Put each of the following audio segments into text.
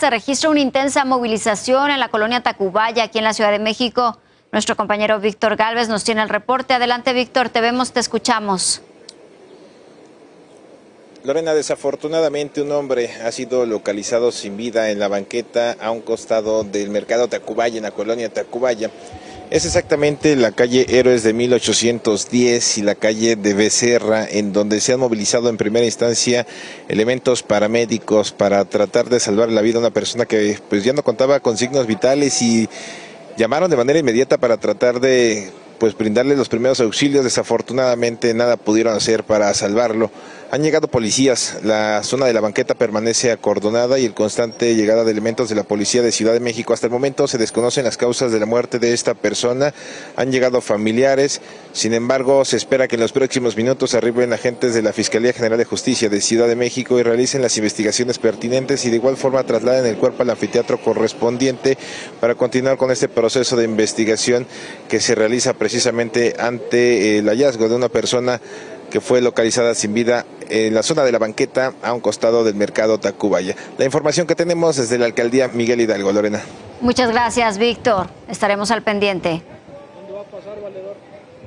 Se registra una intensa movilización en la colonia Tacubaya, aquí en la Ciudad de México. Nuestro compañero Víctor Gálvez nos tiene el reporte. Adelante, Víctor, te vemos, te escuchamos. Lorena, desafortunadamente un hombre ha sido localizado sin vida en la banqueta a un costado del Mercado Tacubaya, en la colonia Tacubaya. Es exactamente la calle Héroes de 1810 y la calle de Becerra, en donde se han movilizado en primera instancia elementos paramédicos para tratar de salvar la vida a una persona que pues ya no contaba con signos vitales, y llamaron de manera inmediata para tratar de pues brindarle los primeros auxilios. Desafortunadamente nada pudieron hacer para salvarlo. Han llegado policías, la zona de la banqueta permanece acordonada y el constante llegada de elementos de la policía de Ciudad de México. Hasta el momento se desconocen las causas de la muerte de esta persona, han llegado familiares, sin embargo se espera que en los próximos minutos arriben agentes de la Fiscalía General de Justicia de Ciudad de México y realicen las investigaciones pertinentes, y de igual forma trasladen el cuerpo al anfiteatro correspondiente para continuar con este proceso de investigación que se realiza precisamente ante el hallazgo de una persona que fue localizada sin vida en la zona de la banqueta a un costado del Mercado Tacubaya. La información que tenemos desde la alcaldía Miguel Hidalgo, Lorena. Muchas gracias, Víctor. Estaremos al pendiente. ¿Dónde va a pasar, valedor?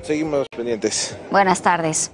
Seguimos pendientes. Buenas tardes.